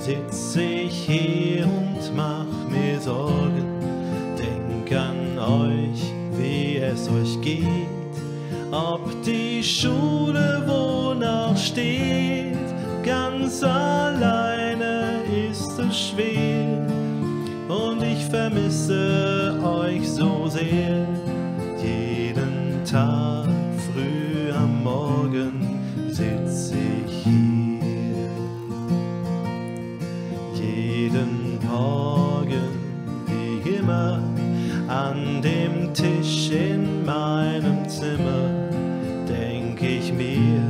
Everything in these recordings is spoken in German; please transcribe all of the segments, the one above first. sitz ich hier und mach mir Sorgen. Denk an euch, wie es euch geht, ob die Schule wo noch steht. Ganz alleine ist es schwer und ich vermisse euch so sehr. Jeden Tag früh am Morgen sitz ich hier, jeden Morgen wie immer, an dem Tisch in meinem Zimmer, denk ich mir,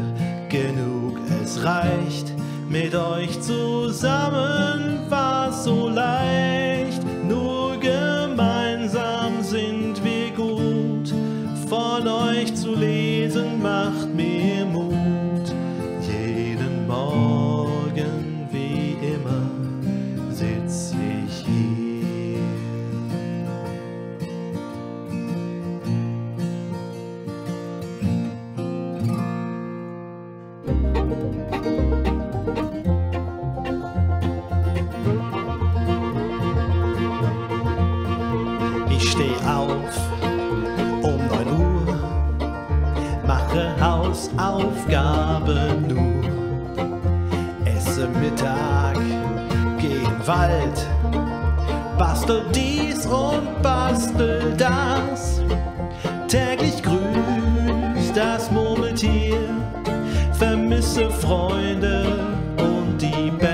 genug, es reicht, mit euch zusammen war's so leicht, nur gemeinsam sind wir gut, von euch zu lesen macht mir Mut. Ich steh auf um 9 Uhr, mache Hausaufgaben nur, esse Mittag, geh im Wald, bastel dies und bastel das. Täglich grüßt das Murmeltier, vermisse Freunde und die Band.